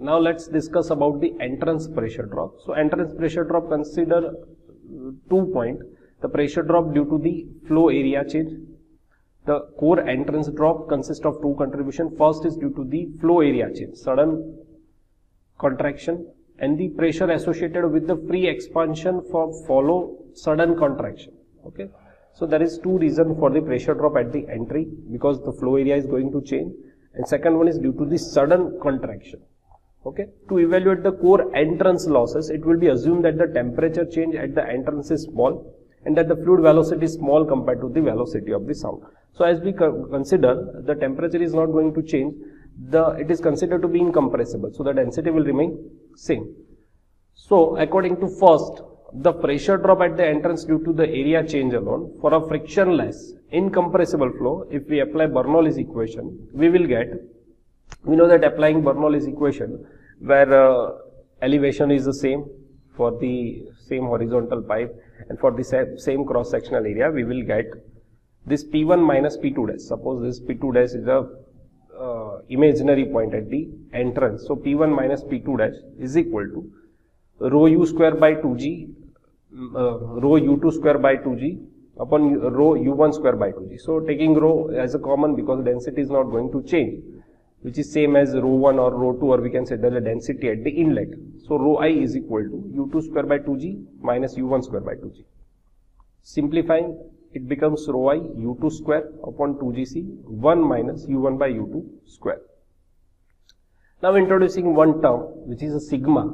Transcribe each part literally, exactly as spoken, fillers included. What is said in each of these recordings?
Now let's discuss about the entrance pressure drop. So entrance pressure drop, consider two points: the pressure drop due to the flow area change. The core entrance drop consists of two contributions. First is due to the flow area change, sudden contraction, and the pressure associated with the free expansion for follow sudden contraction. Okay. So there is two reasons for the pressure drop at the entry, because the flow area is going to change, and second one is due to the sudden contraction. Okay. To evaluate the core entrance losses, it will be assumed that the temperature change at the entrance is small and that the fluid velocity is small compared to the velocity of the sound. So as we consider, the temperature is not going to change, the it is considered to be incompressible, so the density will remain same. So according to first, the pressure drop at the entrance due to the area change alone for a frictionless incompressible flow, if we apply Bernoulli's equation, we will get, we know that applying Bernoulli's equation, where uh, elevation is the same for the same horizontal pipe and for the same cross sectional area, we will get this P one minus P two dash. Suppose this P two dash is a uh, imaginary point at the entrance. So P one minus P two dash is equal to rho u square by two g, uh, rho u two square by two g upon rho u one square by two g. So taking rho as a common, because density is not going to change, which is same as rho one or rho two, or we can say the density at the inlet. So rho I is equal to u two square by two g minus u one square by two g. Simplifying, it becomes rho I u two square upon two g c one minus u one by u two square. Now introducing one term which is a sigma,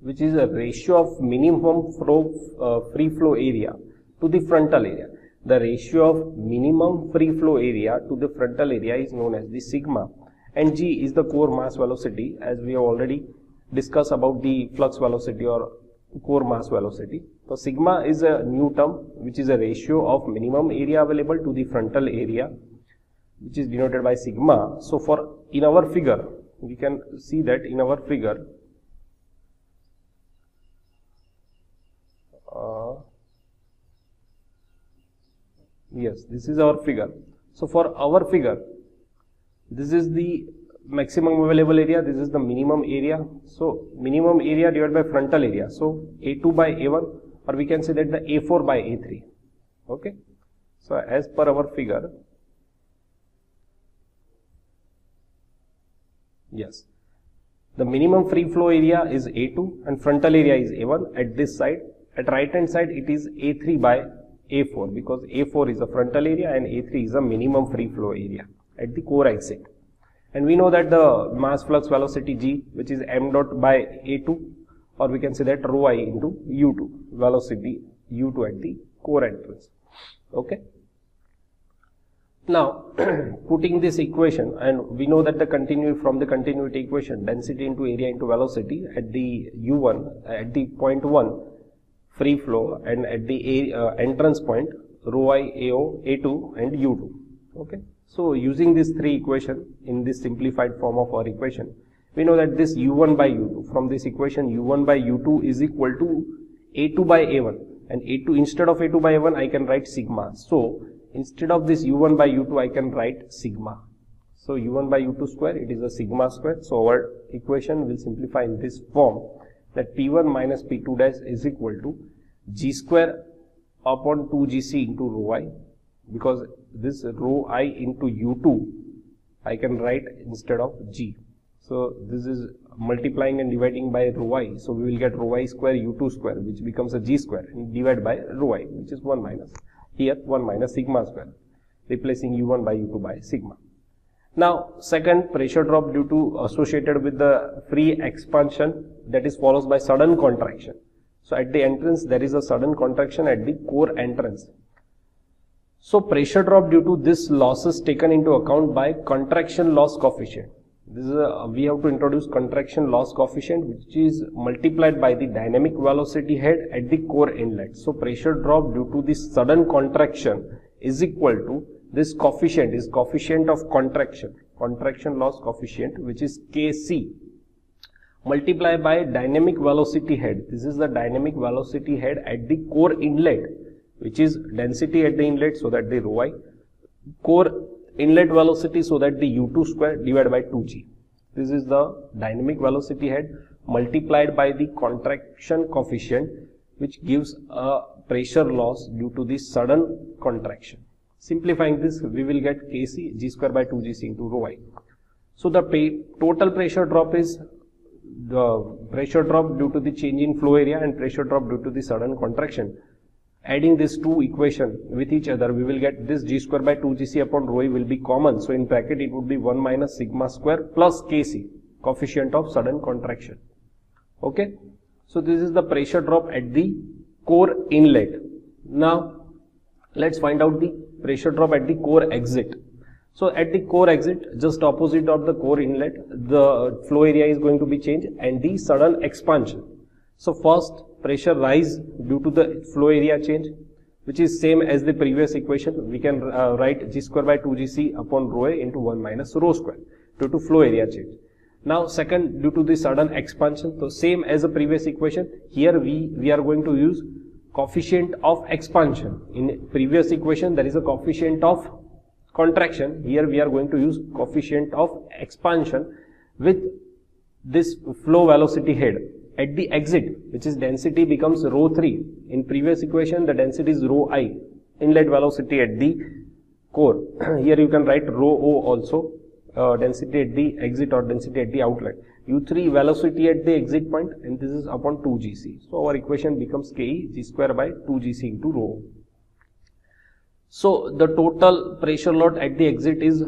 which is a ratio of minimum flow, uh, free flow area to the frontal area. The ratio of minimum free flow area to the frontal area is known as the sigma, and g is the core mass velocity, as we have already discussed about the flux velocity or core mass velocity. So sigma is a new term, which is a ratio of minimum area available to the frontal area, which is denoted by sigma. So for in our figure, we can see that in our figure, Uh, yes, this is our figure. So for our figure, this is the maximum available area, this is the minimum area. So minimum area divided by frontal area, so A two by A one, or we can say that the A four by A three. Okay. So as per our figure, yes, the minimum free flow area is A two and frontal area is A one at this side. At right hand side, it is A three by A four, because A four is the frontal area and A three is the minimum free flow area at the core exit. And we know that the mass flux velocity G, which is m dot by A two, or we can say that rho I into U two, velocity U two at the core entrance. Okay. Now putting this equation, and we know that the continue from the continuity equation, density into area into velocity at the U one, at the point one free flow, and at the uh, entrance point rho I A zero, A two and U two. Okay. So using these three equation in this simplified form of our equation, we know that this U one by U two, from this equation U one by U two is equal to A two by A one, and A two, instead of A two by A one, I can write sigma. So instead of this U one by U two, I can write sigma. So U one by U two square, it is a sigma square. So our equation will simplify in this form, that P one minus P two dash is equal to G square upon two G C into rho I, because this rho I into U two I can write instead of G. So this is multiplying and dividing by rho I, so we will get rho I square U two square, which becomes a G square, and divide by rho I, which is one minus, here one minus sigma square, replacing U one by U two by sigma. Now second, pressure drop due to associated with the free expansion, that is followed by sudden contraction. So at the entrance there is a sudden contraction at the core entrance. So pressure drop due to this loss is taken into account by contraction loss coefficient. This is a, we have to introduce contraction loss coefficient, which is multiplied by the dynamic velocity head at the core inlet. So pressure drop due to this sudden contraction is equal to this coefficient, is coefficient of contraction, contraction loss coefficient, which is K C, multiplied by dynamic velocity head. This is the dynamic velocity head at the core inlet, which is density at the inlet, so that the rho I, core inlet velocity, so that the U two square divided by two G. This is the dynamic velocity head multiplied by the contraction coefficient, which gives a pressure loss due to the sudden contraction. Simplifying this, we will get Kc, g square by two g c into rho I. So the pay, total pressure drop is the pressure drop due to the change in flow area and pressure drop due to the sudden contraction. Adding these two equations with each other, we will get this g square by two g c upon rho I will be common. So in bracket, it would be one minus sigma square plus Kc, coefficient of sudden contraction. Okay. So this is the pressure drop at the core inlet. Now let's find out the pressure drop at the core exit. So at the core exit, just opposite of the core inlet, the flow area is going to be changed and the sudden expansion. So first, pressure rise due to the flow area change, which is same as the previous equation. We can uh, write g square by two g c upon rho A into one minus rho square due to flow area change. Now second, due to the sudden expansion, so same as the previous equation, here we, we are going to use coefficient of expansion. In previous equation, there is a coefficient of contraction. Here we are going to use coefficient of expansion with this flow velocity head at the exit, which is density becomes rho three. In previous equation, the density is rho I, inlet velocity at the core. Here you can write rho O also. Uh, density at the exit or density at the outlet, u three velocity at the exit point, and this is upon two g c. So our equation becomes Ke, g square by two g c into rho. So the total pressure load at the exit is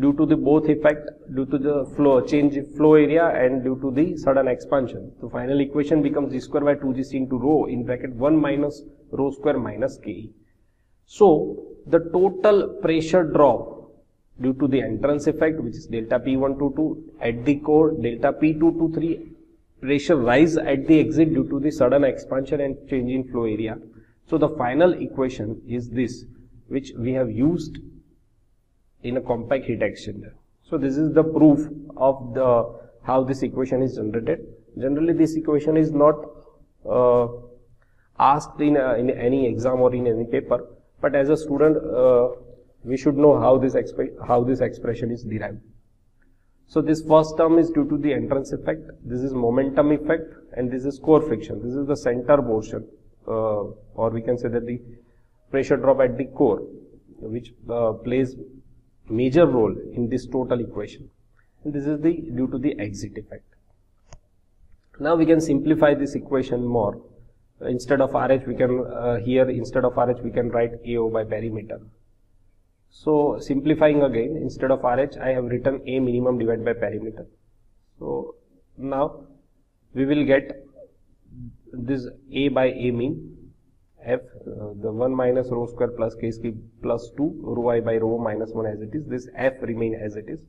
due to the both effect, due to the flow change flow area and due to the sudden expansion. So final equation becomes g square by two g c into rho in bracket one minus rho square minus Ke. So the total pressure drop due to the entrance effect, which is delta P one two two at the core, delta P two two three pressure rise at the exit due to the sudden expansion and change in flow area. So the final equation is this, which we have used in a compact heat exchanger. So this is the proof of the how this equation is generated. Generally this equation is not uh, asked in, uh, in any exam or in any paper, but as a student uh, we should know how this, how this expression is derived. So this first term is due to the entrance effect, this is momentum effect, and this is core friction. This is the center portion uh, or we can say that the pressure drop at the core, which uh, plays major role in this total equation. And this is the due to the exit effect. Now we can simplify this equation more. Instead of R H, we can uh, here instead of R H we can write A O by perimeter. So simplifying again, instead of R H, I have written A minimum divided by perimeter. So now we will get this A by A mean, F, uh, the one minus rho square plus K plus two, rho I by rho minus one as it is, this F remain as it is.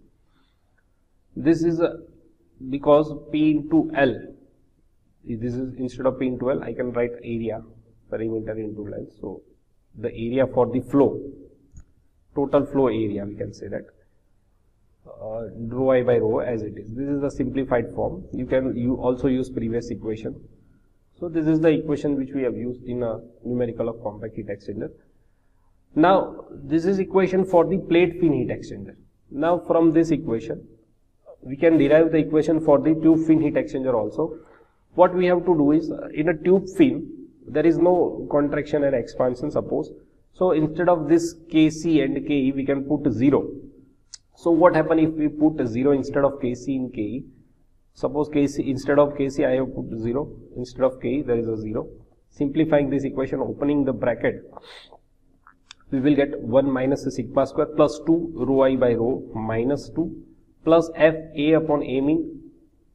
This is uh, because P into L, this is instead of P into L, I can write area, perimeter into length, so the area for the flow. Total flow area, we can say that uh, rho I by rho as it is. This is the simplified form. You can you also use previous equation. So this is the equation which we have used in a numerical of compact heat exchanger. Now this is equation for the plate fin heat exchanger. Now from this equation we can derive the equation for the tube fin heat exchanger also. What we have to do is, in a tube fin there is no contraction and expansion, suppose. So instead of this Kc and Ke, we can put zero. So what happen if we put zero instead of Kc in Ke? Suppose Kc, instead of Kc I have put zero, instead of Ke there is a zero. Simplifying this equation, opening the bracket, we will get one minus sigma square plus two rho I by rho minus two plus F A upon A mean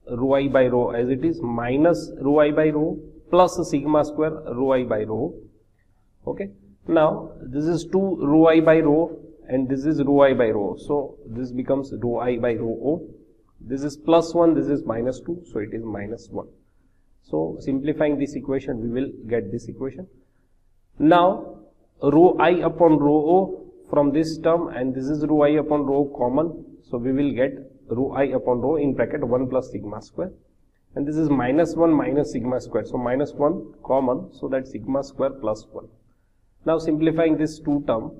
rho I by rho as it is minus rho I by rho plus sigma square rho I by rho. Okay. Now this is two rho I by rho and this is rho I by rho, so this becomes rho I by rho O. This is plus one, this is minus two, so it is minus one. So simplifying this equation, we will get this equation. Now rho I upon rho O from this term, and this is rho I upon rho common, so we will get rho I upon rho in bracket one plus sigma square, and this is minus one minus sigma square, so minus one common, so that sigma square plus one. Now simplifying this two term,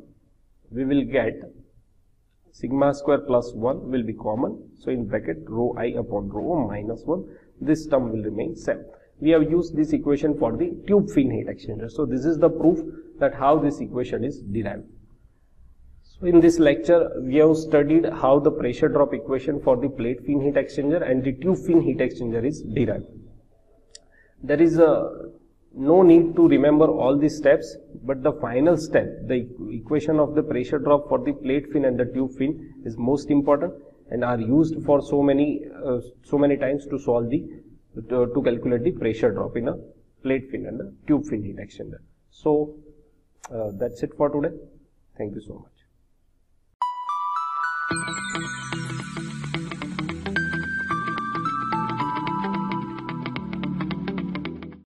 we will get sigma square plus one will be common. So in bracket rho I upon rho minus one, this term will remain same. We have used this equation for the tube fin heat exchanger. So this is the proof that how this equation is derived. So in this lecture, we have studied how the pressure drop equation for the plate fin heat exchanger and the tube fin heat exchanger is derived. There is a no need to remember all these steps, but the final step, the equation of the pressure drop for the plate fin and the tube fin is most important and are used for so many uh, so many times to solve the to, to calculate the pressure drop in a plate fin and a tube fin heat exchanger. So uh, that's it for today. Thank you so much.